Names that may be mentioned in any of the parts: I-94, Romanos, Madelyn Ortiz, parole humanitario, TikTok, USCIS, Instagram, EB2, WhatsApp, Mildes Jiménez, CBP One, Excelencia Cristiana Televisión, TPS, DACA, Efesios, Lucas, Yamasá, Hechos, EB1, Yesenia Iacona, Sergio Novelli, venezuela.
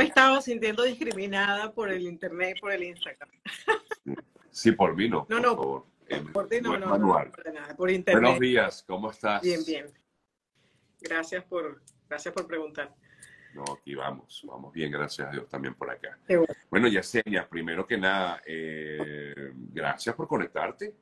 me estaba sintiendo discriminada por el internet y por el Instagram. Sí, por mí no, por favor. Por ti no, no, por nada, por internet. Buenos días, ¿cómo estás? Bien, bien. Gracias por preguntar. No, aquí vamos bien, gracias a Dios también por acá. Bueno, Yesenia, primero que nada, gracias por conectarte.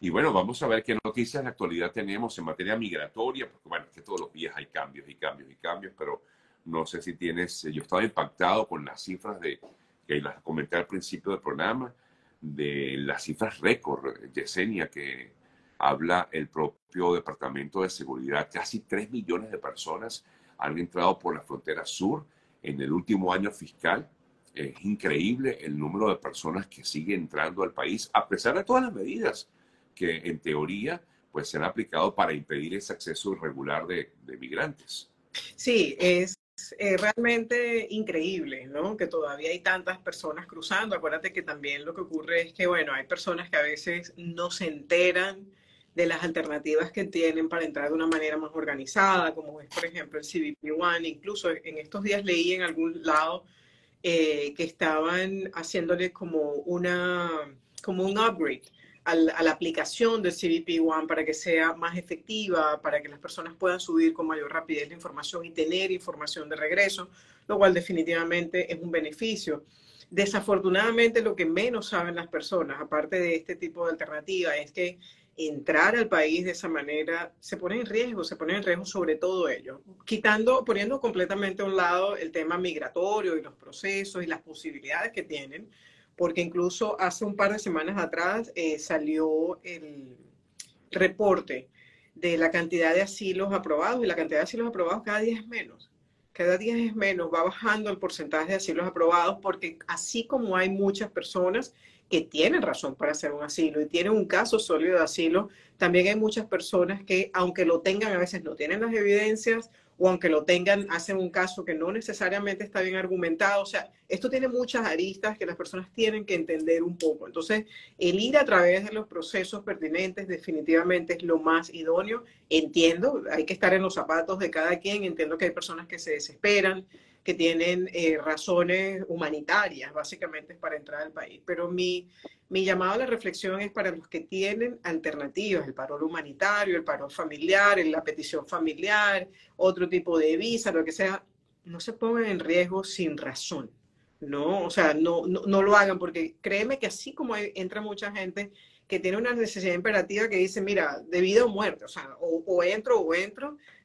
Y bueno, vamos a ver qué noticias en la actualidad tenemos en materia migratoria, porque bueno, es que todos los días hay cambios y cambios y cambios, pero no sé si tienes, yo estaba impactado con las cifras que las comenté al principio del programa, de las cifras récord, Yesenia, que habla el propio Departamento de Seguridad. Casi 3 millones de personas han entrado por la frontera sur en el último año fiscal. Es increíble el número de personas que sigue entrando al país, a pesar de todas las medidas que en teoría pues se han aplicado para impedir ese acceso irregular de migrantes. Sí, es realmente increíble, ¿no? Que todavía hay tantas personas cruzando. Acuérdate que también lo que ocurre es que, bueno, hay personas que a veces no se enteran de las alternativas que tienen para entrar de una manera más organizada, como es, por ejemplo, el CBP One. Incluso en estos días leí en algún lado que estaban haciéndole como un upgrade a la aplicación del CBP One para que sea más efectiva, para que las personas puedan subir con mayor rapidez la información y tener información de regreso, lo cual definitivamente es un beneficio. Desafortunadamente, lo que menos saben las personas, aparte de este tipo de alternativa, es que entrar al país de esa manera se pone en riesgo sobre todo ello, poniendo completamente a un lado el tema migratorio y los procesos y las posibilidades que tienen. Porque incluso hace un par de semanas atrás salió el reporte de la cantidad de asilos aprobados, y la cantidad de asilos aprobados cada día es menos. Cada día es menos, va bajando el porcentaje de asilos aprobados, porque así como hay muchas personas que tienen razón para hacer un asilo y tienen un caso sólido de asilo, también hay muchas personas que, aunque lo tengan, a veces no tienen las evidencias, o aunque lo tengan, hacen un caso que no necesariamente está bien argumentado. O sea, esto tiene muchas aristas que las personas tienen que entender un poco. Entonces, el ir a través de los procesos pertinentes definitivamente es lo más idóneo. Entiendo, hay que estar en los zapatos de cada quien. Entiendo que hay personas que se desesperan, que tienen razones humanitarias, básicamente, para entrar al país. Pero mi llamado a la reflexión es para los que tienen alternativas, el parol humanitario, el parol familiar, la petición familiar, otro tipo de visa, lo que sea. No se pongan en riesgo sin razón, ¿no? O sea, no lo hagan, porque créeme que así como entra mucha gente que tiene una necesidad imperativa que dice, mira, de vida o muerte, o sea, o entro,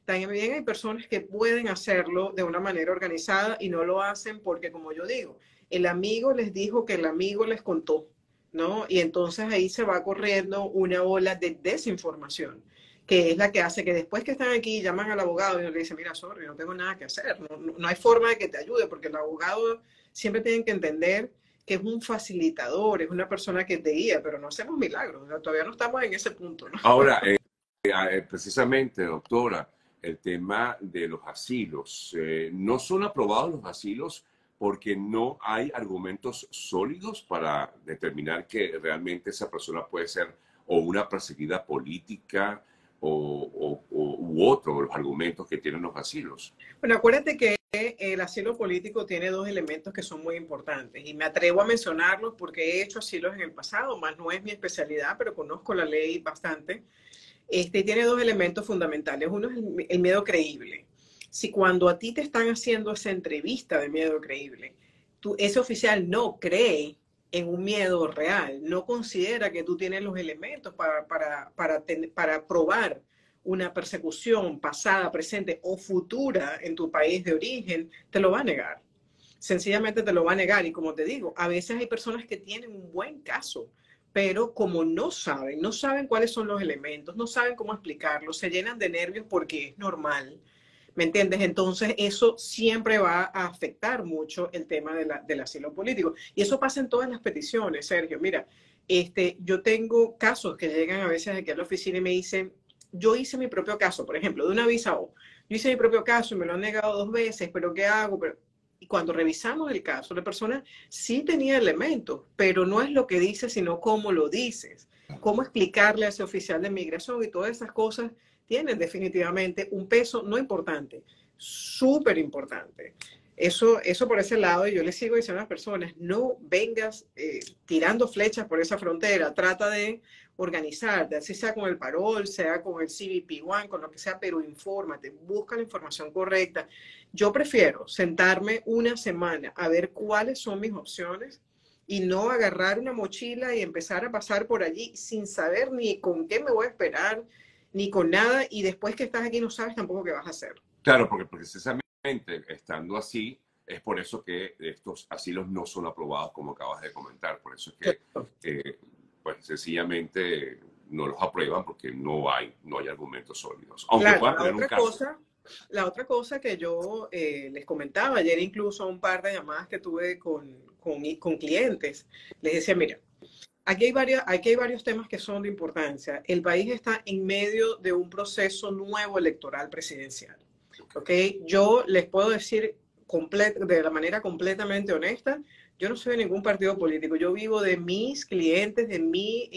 también hay personas que pueden hacerlo de una manera organizada y no lo hacen porque, como yo digo, el amigo les dijo que el amigo les contó, ¿no? Y entonces ahí se va corriendo una ola de desinformación, que es la que hace que después que están aquí llaman al abogado y le dicen, mira, sorry, no tengo nada que hacer, no hay forma de que te ayude, porque el abogado siempre tiene que entender que es un facilitador, es una persona que te guía, pero no hacemos milagros, ¿no? Todavía no estamos en ese punto, ¿no? Ahora, precisamente, doctora, el tema de los asilos. No son aprobados los asilos porque no hay argumentos sólidos para determinar que realmente esa persona puede ser o una perseguida política u otro, los argumentos que tienen los asilos. Bueno, acuérdate que el asilo político tiene dos elementos que son muy importantes, y me atrevo a mencionarlos porque he hecho asilos en el pasado, más no es mi especialidad, pero conozco la ley bastante. Tiene dos elementos fundamentales. Uno es el miedo creíble. Si cuando a ti te están haciendo esa entrevista de miedo creíble, ese oficial no cree en un miedo real, no considera que tú tienes los elementos para probar una persecución pasada, presente o futura en tu país de origen, te lo va a negar. Sencillamente te lo va a negar. Y como te digo, a veces hay personas que tienen un buen caso, pero como no saben cuáles son los elementos, no saben cómo explicarlos, se llenan de nervios porque es normal, ¿me entiendes? Entonces eso siempre va a afectar mucho el tema del asilo político. Y eso pasa en todas las peticiones, Sergio. Mira, yo tengo casos que llegan a veces aquí a la oficina y me dicen, yo hice mi propio caso, por ejemplo, de una visa O. Yo hice mi propio caso y me lo han negado 2 veces, pero ¿qué hago? Y cuando revisamos el caso, la persona sí tenía elementos, pero no es lo que dice, sino cómo lo dices. Cómo explicarle a ese oficial de migración y todas esas cosas tienen definitivamente un peso no importante, súper importante. Eso por ese lado, yo le sigo diciendo a las personas, no vengas tirando flechas por esa frontera, trata de organizarte, así sea con el parol, sea con el CBP One, con lo que sea, pero infórmate, busca la información correcta. Yo prefiero sentarme una semana a ver cuáles son mis opciones y no agarrar una mochila y empezar a pasar por allí sin saber ni con qué me voy a esperar, ni con nada, y después que estás aquí no sabes tampoco qué vas a hacer. Claro, porque precisamente estando así, es por eso que estos asilos no son aprobados como acabas de comentar, por eso es que pues sencillamente no los aprueban porque no hay argumentos sólidos. Aunque claro, pueda tener un caso. La otra cosa que yo les comentaba ayer, incluso a un par de llamadas que tuve con clientes, les decía, mira, aquí hay varios temas que son de importancia. El país está en medio de un proceso nuevo electoral presidencial. Okay. Yo les puedo decir de la manera completamente honesta, yo no soy de ningún partido político, yo vivo de mis clientes, de mi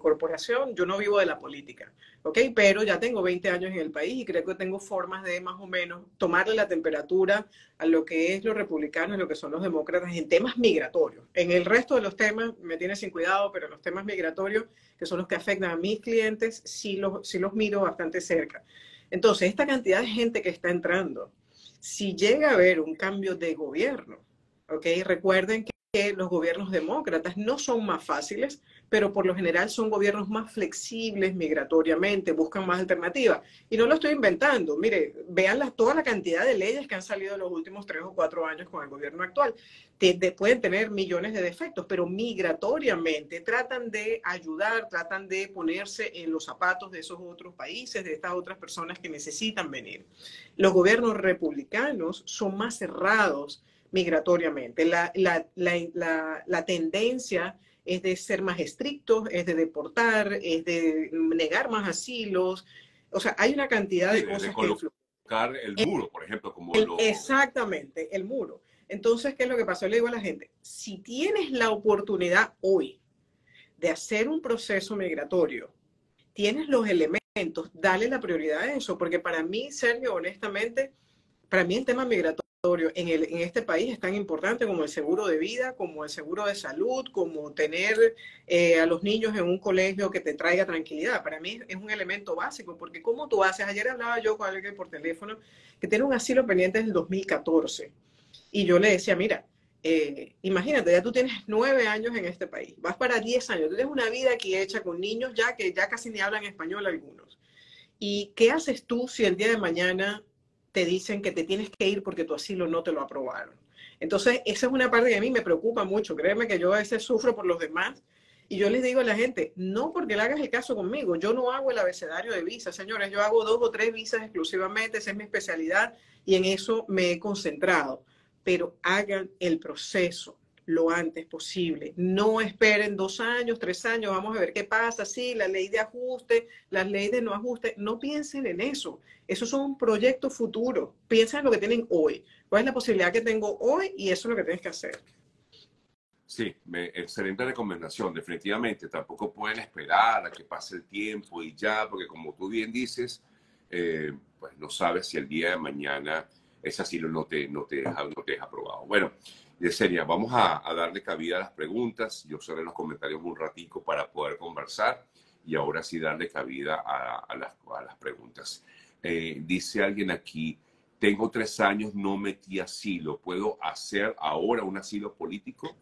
corporación, yo no vivo de la política, okay, pero ya tengo 20 años en el país y creo que tengo formas de más o menos tomarle la temperatura a lo que es los republicanos, lo que son los demócratas en temas migratorios. En el resto de los temas me tiene sin cuidado, pero en los temas migratorios, que son los que afectan a mis clientes, sí los miro bastante cerca. Entonces, esta cantidad de gente que está entrando, si llega a haber un cambio de gobierno, ¿ok? Recuerden que los gobiernos demócratas no son más fáciles, pero por lo general son gobiernos más flexibles migratoriamente, buscan más alternativas. Y no lo estoy inventando. Mire, vean toda la cantidad de leyes que han salido en los últimos 3 o 4 años con el gobierno actual. Pueden tener millones de defectos, pero migratoriamente tratan de ayudar, tratan de ponerse en los zapatos de esos otros países, de estas otras personas que necesitan venir. Los gobiernos republicanos son más cerrados migratoriamente. La tendencia es de ser más estrictos, es de deportar, es de negar más asilos. O sea, hay una cantidad de cosas que influyen. Colocar el muro, por ejemplo. Exactamente, el muro. Entonces, ¿qué es lo que pasó? Le digo a la gente, si tienes la oportunidad hoy de hacer un proceso migratorio, tienes los elementos, dale la prioridad a eso. Porque para mí, Sergio, honestamente, para mí el tema migratorio en este país es tan importante como el seguro de vida, como el seguro de salud, como tener a los niños en un colegio que te traiga tranquilidad. Para mí es un elemento básico, porque ¿cómo tú haces? Ayer hablaba yo con alguien por teléfono que tiene un asilo pendiente desde el 2014. Y yo le decía, mira, imagínate, ya tú tienes 9 años en este país, vas para 10 años, tú tienes una vida aquí hecha con niños ya que ya casi ni hablan español algunos. ¿Y qué haces tú si el día de mañana te dicen que te tienes que ir porque tu asilo no te lo aprobaron? Entonces, esa es una parte que a mí me preocupa mucho. Créeme que yo a veces sufro por los demás y yo les digo a la gente, no porque le hagas el caso conmigo, yo no hago el abecedario de visas, señores, yo hago 2 o 3 visas exclusivamente, esa es mi especialidad y en eso me he concentrado. Pero hagan el proceso lo antes posible. No esperen 2 años, 3 años, vamos a ver qué pasa, sí, la ley de ajuste, las leyes de no ajuste, no piensen en eso. Esos son proyectos futuros. Piensen en lo que tienen hoy. ¿Cuál es la posibilidad que tengo hoy? Y eso es lo que tienes que hacer. Sí, excelente recomendación, definitivamente. Tampoco pueden esperar a que pase el tiempo y ya, porque como tú bien dices, pues no sabes si el día de mañana ese asilo no te es aprobado. Bueno, Yesenia, vamos a darle cabida a las preguntas. Yo cerré los comentarios un ratico para poder conversar y ahora sí darle cabida a las preguntas. Dice alguien aquí, tengo 3 años, no metí asilo. ¿Puedo hacer ahora un asilo político?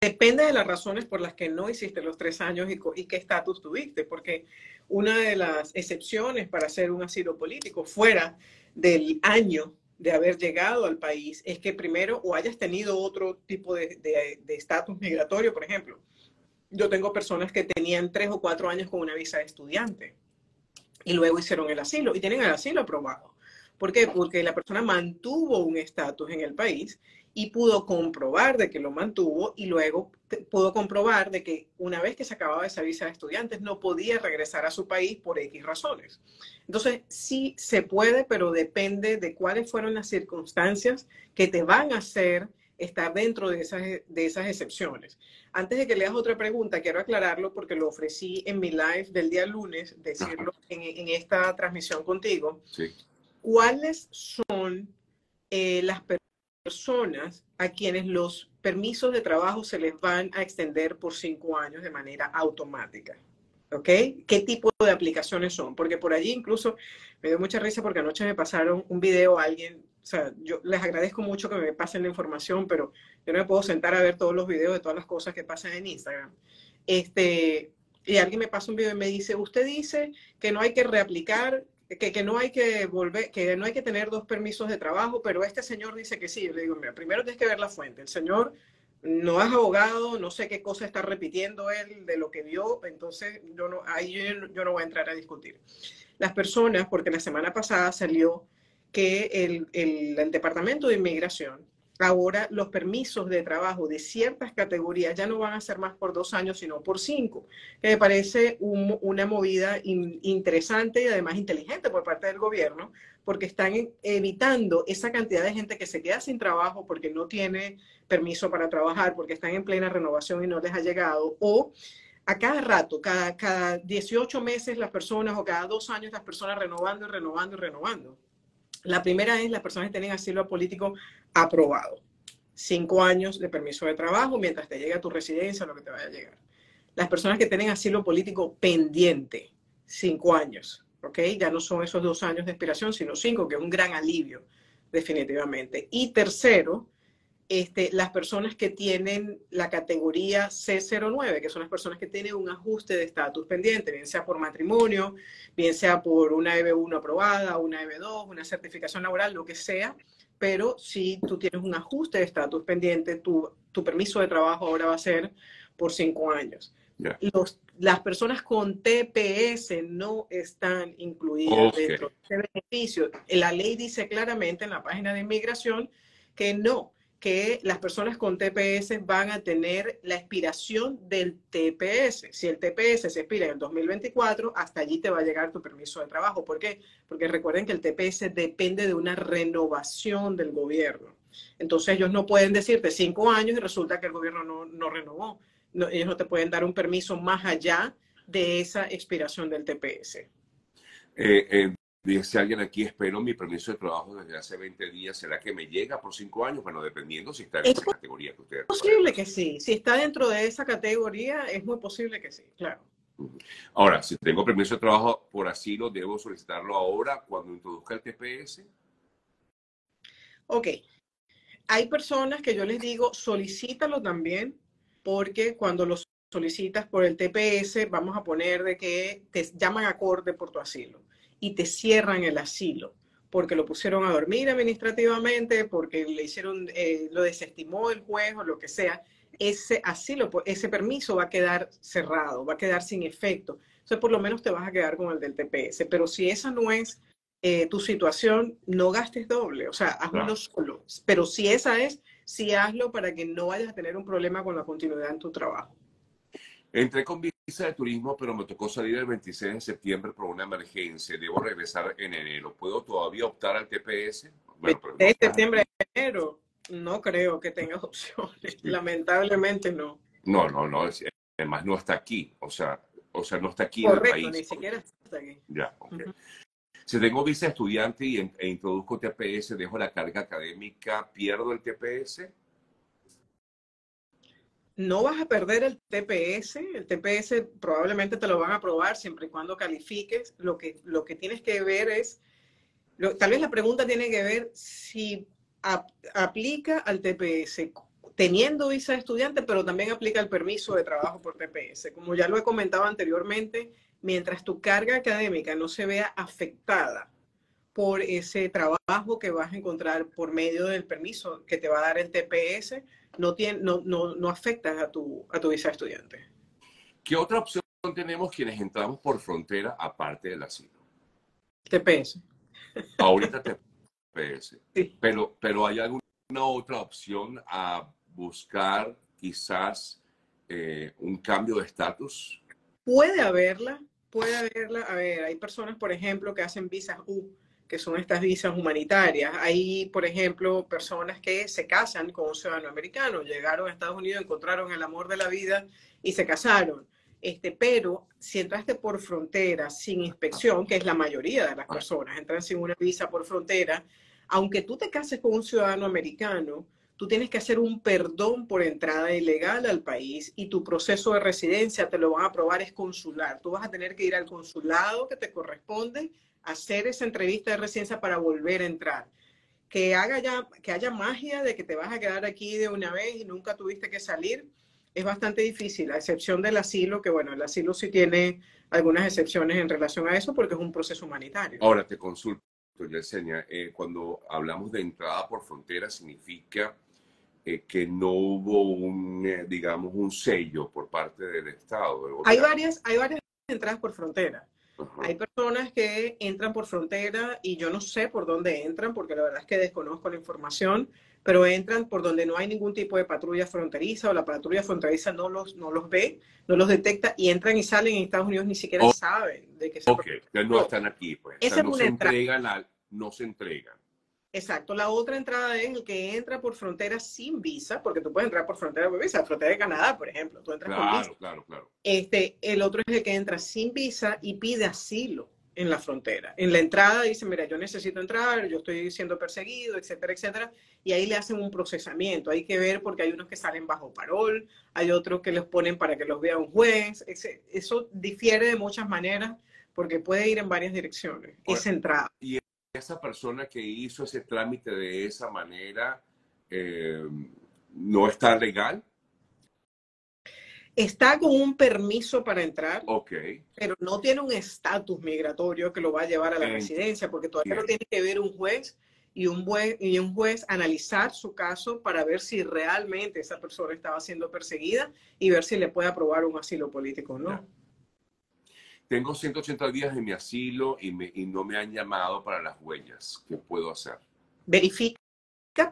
Depende de las razones por las que no hiciste los 3 años y qué estatus tuviste, porque una de las excepciones para hacer un asilo político fuera del año de haber llegado al país es que primero o hayas tenido otro tipo de estatus migratorio. Por ejemplo, yo tengo personas que tenían 3 o 4 años con una visa de estudiante y luego hicieron el asilo y tienen el asilo aprobado. ¿Por qué? Porque la persona mantuvo un estatus en el país y pudo comprobar de que lo mantuvo y luego pudo comprobar de que una vez que se acababa esa visa de estudiantes no podía regresar a su país por X razones. Entonces, sí se puede, pero depende de cuáles fueron las circunstancias que te van a hacer estar dentro de esas excepciones. Antes de que leas otra pregunta, quiero aclararlo porque lo ofrecí en mi live del día lunes, decirlo en esta transmisión contigo. Sí. ¿Cuáles son las personas personas a quienes los permisos de trabajo se les van a extender por 5 años de manera automática. ¿Ok? ¿Qué tipo de aplicaciones son? Porque por allí incluso me dio mucha risa porque anoche me pasaron un video a alguien. O sea, yo les agradezco mucho que me pasen la información, pero yo no me puedo sentar a ver todos los videos de todas las cosas que pasan en Instagram. Y alguien me pasa un video y me dice, usted dice que no hay que reaplicar, que no hay que volver, que no hay que tener 2 permisos de trabajo, pero este señor dice que sí. Yo le digo, mira, primero tienes que ver la fuente. El señor no es abogado, no sé qué cosa está repitiendo él de lo que vio, entonces yo no, ahí yo no voy a entrar a discutir. Las personas, porque la semana pasada salió que el Departamento de Inmigración, ahora los permisos de trabajo de ciertas categorías ya no van a ser más por 2 años, sino por 5, que me parece una movida interesante y además inteligente por parte del gobierno, porque están evitando esa cantidad de gente que se queda sin trabajo porque no tiene permiso para trabajar, porque están en plena renovación y no les ha llegado, o a cada rato, cada 18 meses las personas, o cada 2 años las personas renovando y renovando y renovando. La primera es las personas que tienen asilo político aprobado. 5 años de permiso de trabajo mientras te llegue a tu residencia, lo que te vaya a llegar. Las personas que tienen asilo político pendiente, 5 años, ¿ok? Ya no son esos 2 años de expiración, sino 5, que es un gran alivio, definitivamente. Y tercero, las personas que tienen la categoría C09, que son las personas que tienen un ajuste de estatus pendiente, bien sea por matrimonio, bien sea por una EB1 aprobada, una EB2, una certificación laboral, lo que sea, pero si tú tienes un ajuste de estatus pendiente, tu permiso de trabajo ahora va a ser por 5 años. Yeah. Las personas con TPS no están incluidas dentro de este beneficio. La ley dice claramente en la página de inmigración que no, que las personas con TPS van a tener la expiración del TPS. Si el TPS se expira en el 2024, hasta allí te va a llegar tu permiso de trabajo. ¿Por qué? Porque recuerden que el TPS depende de una renovación del gobierno. Entonces ellos no pueden decirte 5 años y resulta que el gobierno no renovó. No, ellos no te pueden dar un permiso más allá de esa expiración del TPS. Dice alguien aquí, espero mi permiso de trabajo desde hace 20 días. ¿Será que me llega por 5 años? Bueno, dependiendo si está en esa categoría que usted... Es posible que sí. Si está dentro de esa categoría, es muy posible que sí, claro. Ahora, si tengo permiso de trabajo por asilo, ¿debo solicitarlo ahora cuando introduzca el TPS? Ok. Hay personas que yo les digo, solicítalo también, porque cuando los solicitas por el TPS, vamos a poner de que te llaman a corte por tu asilo y te cierran el asilo, porque lo pusieron a dormir administrativamente, porque le hicieron, lo desestimó el juez o lo que sea, ese asilo, ese permiso va a quedar cerrado, va a quedar sin efecto. Entonces, por lo menos te vas a quedar con el del TPS. Pero si esa no es tu situación, no gastes doble, o sea, hazlo solo. Pero si esa es, sí hazlo para que no vayas a tener un problema con la continuidad en tu trabajo. Entré con visa de turismo, pero me tocó salir el 26 de septiembre por una emergencia. Debo regresar en enero. ¿Puedo todavía optar al TPS? Bueno, pero no, septiembre a enero, no creo que tengas opciones. Sí. Lamentablemente no. No. Además, no está aquí. O sea no está aquí. Correcto, en el país. Ni siquiera está aquí. Ya, ok. Uh-huh. Si tengo visa de estudiante e introduzco TPS, ¿dejo la carga académica, pierdo el TPS? No vas a perder el TPS. El TPS probablemente te lo van a aprobar siempre y cuando califiques. Lo que tienes que ver es, tal vez la pregunta tiene que ver si aplica al TPS teniendo visa de estudiante, pero también aplica el permiso de trabajo por TPS. Como ya lo he comentado anteriormente, mientras tu carga académica no se vea afectada por ese trabajo que vas a encontrar por medio del permiso que te va a dar el TPS, no afectan a tu visa estudiante. ¿Qué otra opción tenemos quienes entramos por frontera aparte del asilo? TPS. Ahorita TPS. Sí. Pero ¿hay alguna otra opción a buscar quizás un cambio de estatus? Puede haberla. A ver, hay personas, por ejemplo, que hacen visas U, que son estas visas humanitarias. Hay, por ejemplo, personas que se casan con un ciudadano americano, llegaron a Estados Unidos, encontraron el amor de la vida y se casaron. Pero si entraste por frontera sin inspección, que es la mayoría de las personas, entran sin una visa por frontera, aunque tú te cases con un ciudadano americano, tú tienes que hacer un perdón por entrada ilegal al país y tu proceso de residencia te lo van a aprobar es consular. Tú vas a tener que ir al consulado que te corresponde, hacer esa entrevista de residencia para volver a entrar. Que haya magia de que te vas a quedar aquí de una vez y nunca tuviste que salir, es bastante difícil, a excepción del asilo, que bueno, el asilo sí tiene algunas excepciones en relación a eso porque es un proceso humanitario. Ahora te consulto, Yesenia, cuando hablamos de entrada por frontera, significa que no hubo un, digamos, un sello por parte del Estado. Hay varias entradas por frontera. Ajá. Hay personas que entran por frontera y yo no sé por dónde entran, porque la verdad es que desconozco la información, pero entran por donde no hay ningún tipo de patrulla fronteriza o la patrulla fronteriza no los ve, no los detecta y entran y salen en Estados Unidos, ni siquiera saben de que se no están aquí, pues. O sea, no se entregan, no se entregan. Exacto. La otra entrada es el que entra por frontera sin visa, porque tú puedes entrar por frontera sin visa, frontera de Canadá, por ejemplo. Tú entras con visa. Claro. El otro es el que entra sin visa y pide asilo en la frontera. En la entrada dice, mira, yo necesito entrar, yo estoy siendo perseguido, etcétera, etcétera. Y ahí le hacen un procesamiento. Hay que ver porque hay unos que salen bajo parol, hay otros que los ponen para que los vea un juez. Eso difiere de muchas maneras porque puede ir en varias direcciones. Ahora, esa entrada. Y esa persona que hizo ese trámite de esa manera, ¿no está legal? Está con un permiso para entrar, pero no tiene un estatus migratorio que lo va a llevar a la residencia, porque todavía lo tiene que ver un juez y un juez analizar su caso para ver si realmente esa persona estaba siendo perseguida y ver si le puede aprobar un asilo político o no. Ya. Tengo 180 días en mi asilo y no me han llamado para las huellas. ¿Qué puedo hacer? Verifica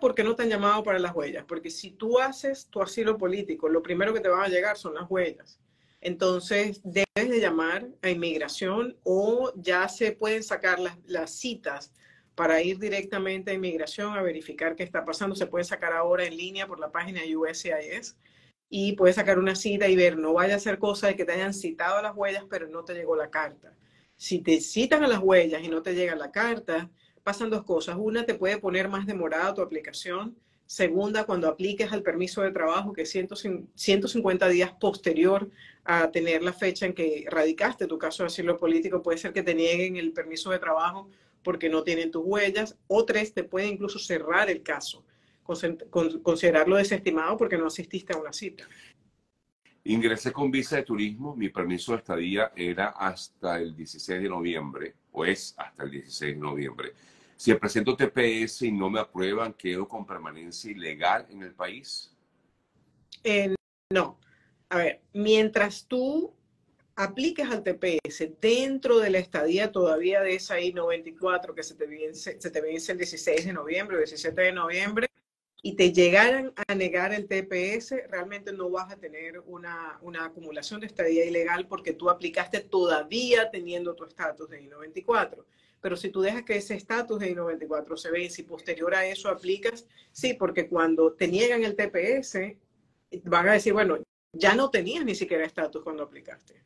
por qué no te han llamado para las huellas. Porque si tú haces tu asilo político, lo primero que te van a llegar son las huellas. Entonces, debes de llamar a inmigración o ya se pueden sacar las citas para ir directamente a inmigración a verificar qué está pasando. Se pueden sacar ahora en línea por la página USCIS. Y puedes sacar una cita y ver, no vaya a ser cosa de que te hayan citado a las huellas, pero no te llegó la carta. Si te citan a las huellas y no te llega la carta, pasan dos cosas. Una, te puede poner más demorada tu aplicación. Segunda, cuando apliques al permiso de trabajo, que es 150 días posterior a tener la fecha en que radicaste tu caso de asilo político, puede ser que te nieguen el permiso de trabajo porque no tienen tus huellas. O tres, te puede incluso cerrar el caso. Considerarlo desestimado porque no asististe a una cita. Ingresé con visa de turismo, mi permiso de estadía era hasta el 16 de noviembre, o es hasta el 16 de noviembre. Si presento TPS y no me aprueban, ¿quedo con permanencia ilegal en el país? No. A ver, mientras tú aplicas al TPS dentro de la estadía todavía de esa I-94 que se te vence el 16 de noviembre o 17 de noviembre, y te llegaran a negar el TPS, realmente no vas a tener una acumulación de estadía ilegal porque tú aplicaste todavía teniendo tu estatus de I-94. Pero si tú dejas que ese estatus de I-94 se vence y posterior a eso aplicas, sí, porque cuando te niegan el TPS, van a decir, bueno, ya no tenías ni siquiera estatus cuando aplicaste.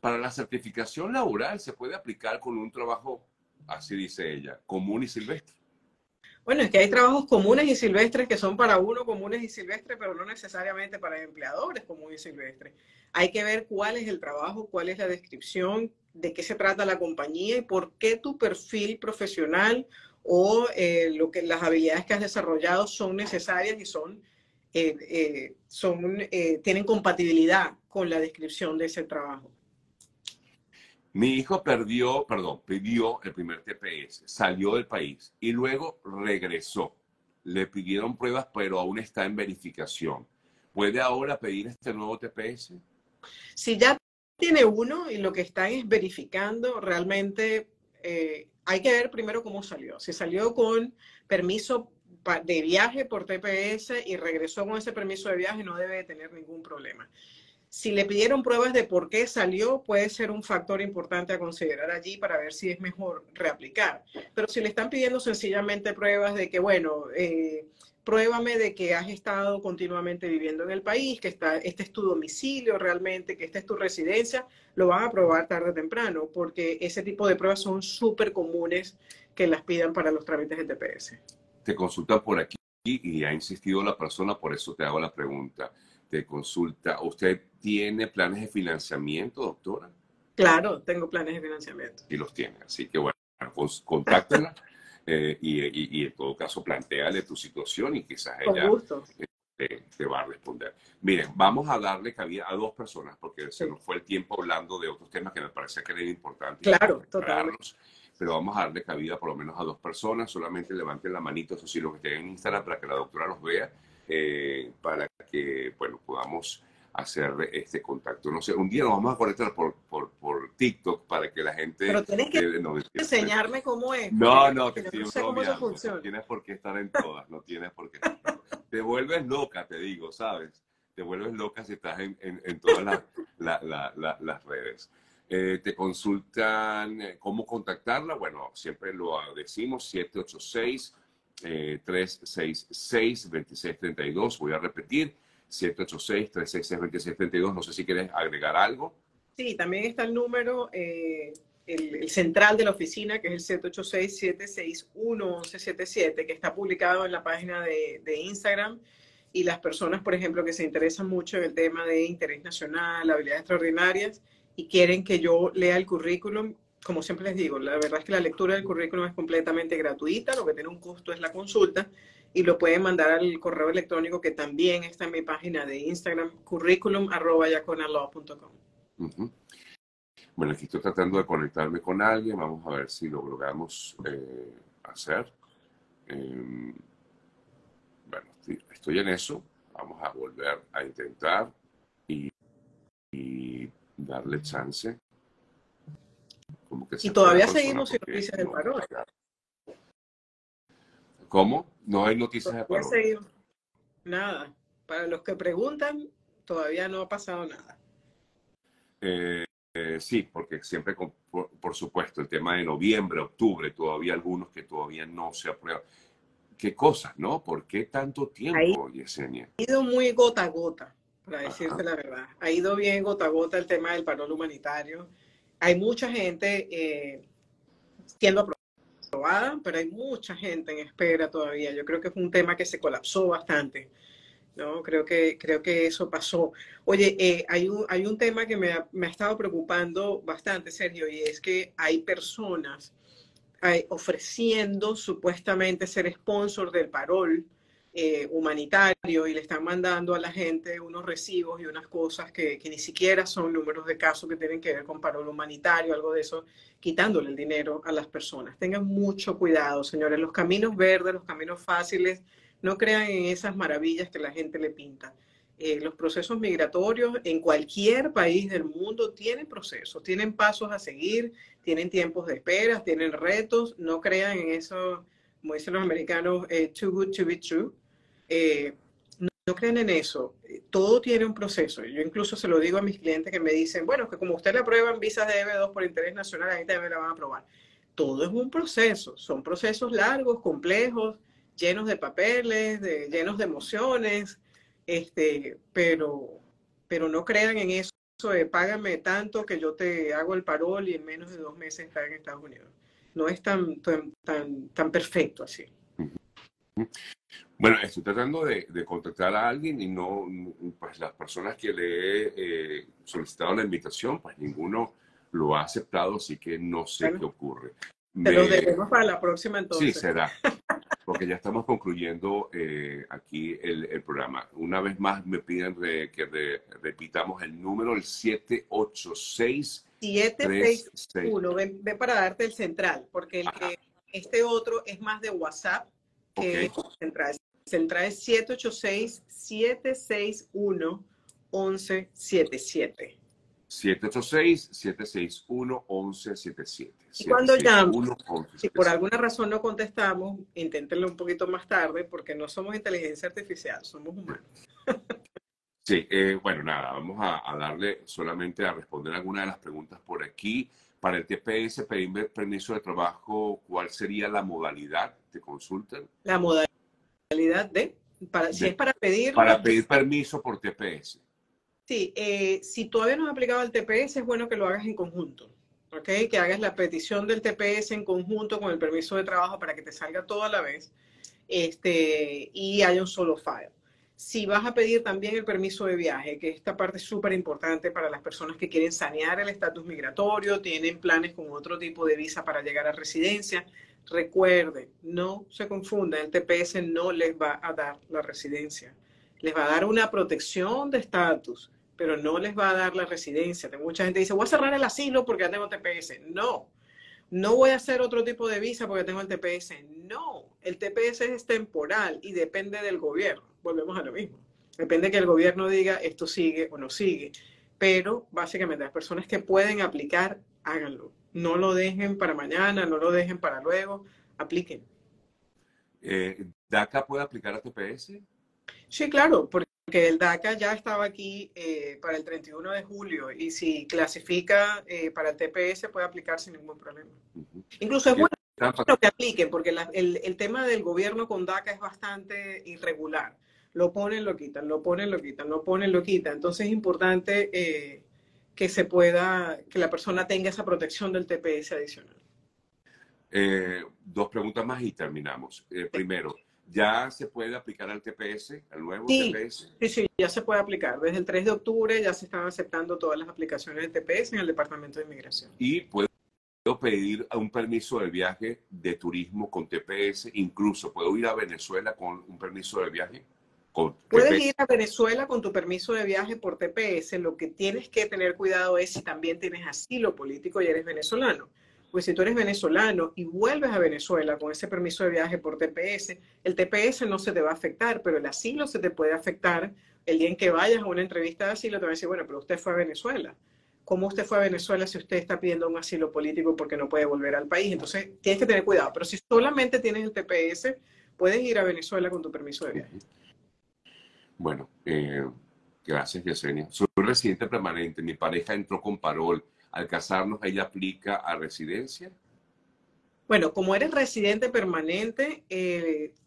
Para la certificación laboral se puede aplicar con un trabajo, así dice ella, común y silvestre. Bueno, es que hay trabajos comunes y silvestres que son para uno comunes y silvestres, pero no necesariamente para empleadores comunes y silvestres. Hay que ver cuál es el trabajo, cuál es la descripción, de qué se trata la compañía y por qué tu perfil profesional o las habilidades que has desarrollado son necesarias y tienen compatibilidad con la descripción de ese trabajo. Mi hijo pidió el primer TPS, salió del país y luego regresó. Le pidieron pruebas, pero aún está en verificación. ¿Puede ahora pedir este nuevo TPS? Si ya tiene uno y lo que están es verificando, realmente hay que ver primero cómo salió. Si salió con permiso de viaje por TPS y regresó con ese permiso de viaje, no debe de tener ningún problema. Si le pidieron pruebas de por qué salió, puede ser un factor importante a considerar allí para ver si es mejor reaplicar. Pero si le están pidiendo sencillamente pruebas de que, bueno, pruébame de que has estado continuamente viviendo en el país, que este es tu domicilio realmente, que esta es tu residencia, lo van a probar tarde o temprano, porque ese tipo de pruebas son súper comunes que las pidan para los trámites de TPS. Te consultan por aquí y ha insistido la persona, por eso te hago la pregunta. Te consulta, ¿usted tiene planes de financiamiento, doctora? Claro, tengo planes de financiamiento. Y los tiene, así que bueno, contáctala y en todo caso plantéale tu situación y quizás ella te va a responder. Miren, vamos a darle cabida a dos personas porque se nos fue el tiempo hablando de otros temas que me parece que eran importantes. Claro, totalmente. Pero vamos a darle cabida por lo menos a dos personas. Solamente levanten la manito, eso sí, los que estén en Instagram, para que la doctora los vea, para que, bueno, podamos hacer este contacto. No sé, un día nos vamos a conectar por TikTok para que la gente... Pero tienes que enseñarme cómo es. No, no, te estoy bromeando. No tienes por qué estar en todas, no tienes por qué. Te vuelves loca, te digo, ¿sabes? Te vuelves loca si estás en todas las redes. Te consultan cómo contactarla. Bueno, siempre lo decimos, 786-366-2632. Voy a repetir, 786-366-2632. No sé si quieres agregar algo. Sí, también está el número, el central de la oficina, que es el 786-761-1177, que está publicado en la página de Instagram. Y las personas, por ejemplo, que se interesan mucho en el tema de interés nacional, habilidades extraordinarias, y quieren que yo lea el currículum, como siempre les digo, la verdad es que la lectura del currículum es completamente gratuita, lo que tiene un costo es la consulta, y lo pueden mandar al correo electrónico que también está en mi página de Instagram, curriculum@yaconalaw.com. Bueno, aquí estoy tratando de conectarme con alguien, vamos a ver si lo logramos hacer. Bueno, estoy en eso, vamos a volver a intentar y darle chance. Como que y todavía seguimos sin noticias del paro. ¿Cómo? No hay noticias del paro. Nada. Para los que preguntan, todavía no ha pasado nada. Sí, porque siempre, por supuesto, el tema de noviembre, octubre, todavía algunos que todavía no se aprueban. ¿Qué cosas, no? ¿Por qué tanto tiempo, Yesenia? Ha ido muy gota a gota, para decirte la verdad. Ha ido bien gota a gota el tema del parol humanitario. Hay mucha gente siendo aprobada, pero hay mucha gente en espera todavía. Yo creo que fue un tema que se colapsó bastante, ¿no? Creo que eso pasó. Oye, hay un tema que me ha estado preocupando bastante, Sergio, y es que hay personas ofreciendo supuestamente ser sponsor del parol humanitario, y le están mandando a la gente unos recibos y unas cosas que ni siquiera son números de casos que tienen que ver con parol humanitario, algo de eso, quitándole el dinero a las personas. Tengan mucho cuidado, señores. Los caminos verdes, los caminos fáciles, no crean en esas maravillas que la gente le pinta. Los procesos migratorios en cualquier país del mundo tienen procesos, tienen pasos a seguir, tienen tiempos de espera, tienen retos. No crean en eso, como dicen los americanos, too good to be true. No creen en eso. Todo tiene un proceso. Yo incluso se lo digo a mis clientes que me dicen, bueno, que como usted le aprueban visas de EB2 por interés nacional, a mí también me la van a aprobar. Todo es un proceso. Son procesos largos, complejos, llenos de papeles, llenos de emociones. Pero no crean en eso de págame tanto que yo te hago el parol y en menos de 2 meses estás en Estados Unidos. No es tan perfecto así. Bueno, estoy tratando de contactar a alguien y no, pues las personas que le he solicitado la invitación, pues ninguno lo ha aceptado, así que no sé qué ocurre. Pero debemos para la próxima entonces. Sí, será. Porque ya estamos concluyendo aquí el programa. Una vez más me piden que repitamos el número, el 786. 761, ven para darte el central, porque el que este otro es más de WhatsApp que el central. El central es 786-761-1177. 786-761-1177. Y cuando llaman, si por alguna razón no contestamos, inténtenlo un poquito más tarde, porque no somos inteligencia artificial, somos humanos. Sí, bueno, nada, vamos a darle solamente a responder alguna de las preguntas por aquí. Para el TPS, pedir permiso de trabajo, ¿cuál sería la modalidad? ¿Te consultan? La modalidad si es para pedir... Para pedir permiso por TPS. Sí, si todavía no has aplicado el TPS, es bueno que lo hagas en conjunto. ¿ok? Que hagas la petición del TPS en conjunto con el permiso de trabajo para que te salga todo a la vez y haya un solo file. Si vas a pedir también el permiso de viaje, que esta parte es súper importante para las personas que quieren sanear el estatus migratorio, tienen planes con otro tipo de visa para llegar a residencia, recuerden, no se confundan, el TPS no les va a dar la residencia. Les va a dar una protección de estatus, pero no les va a dar la residencia. Mucha gente dice, voy a cerrar el asilo porque ya tengo TPS. No, no voy a hacer otro tipo de visa porque tengo el TPS. No, el TPS es temporal y depende del gobierno. Volvemos a lo mismo. Depende que el gobierno diga esto sigue o no sigue. Pero básicamente las personas que pueden aplicar, háganlo. No lo dejen para mañana, no lo dejen para luego. Apliquen. ¿DACA puede aplicar a TPS? Sí, claro, porque el DACA ya estaba aquí para el 31 de julio y si clasifica para el TPS puede aplicar sin ningún problema. Incluso es bueno que apliquen porque el tema del gobierno con DACA es bastante irregular. Lo ponen, lo quitan, lo ponen, lo quitan, lo ponen, lo quitan. Entonces es importante que se pueda, que la persona tenga esa protección del TPS adicional. Dos preguntas más y terminamos. Primero, ¿ya se puede aplicar al TPS, al nuevo TPS? Sí, sí, ya se puede aplicar. Desde el 3 de octubre ya se están aceptando todas las aplicaciones de TPS en el Departamento de Inmigración. ¿Y puedo pedir un permiso de viaje de turismo con TPS? Incluso, ¿puedo ir a Venezuela con un permiso de viaje? Puedes ir a Venezuela con tu permiso de viaje por TPS. Lo que tienes que tener cuidado es si también tienes asilo político y eres venezolano. Pues si tú eres venezolano y vuelves a Venezuela con ese permiso de viaje por TPS, el TPS no se te va a afectar, pero el asilo se te puede afectar. El día en que vayas a una entrevista de asilo te van a decir, bueno, pero usted fue a Venezuela. ¿Cómo usted fue a Venezuela si usted está pidiendo un asilo político porque no puede volver al país? Entonces tienes que tener cuidado. Pero si solamente tienes el TPS, puedes ir a Venezuela con tu permiso de viaje. Bueno, gracias, Yesenia. Soy residente permanente. Mi pareja entró con parol. Al casarnos, ¿ella aplica a residencia? Bueno, como eres residente permanente,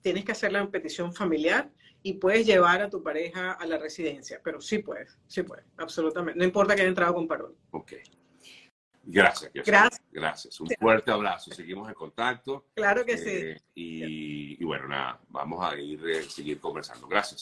tienes que hacer la petición familiar y puedes llevar a tu pareja a la residencia. Pero sí puedes, absolutamente. No importa que haya entrado con parol. Ok. Gracias, Yesenia. Gracias. Gracias. Un fuerte abrazo. Seguimos en contacto. Claro que sí. Y bueno, nada, vamos a seguir conversando. Gracias.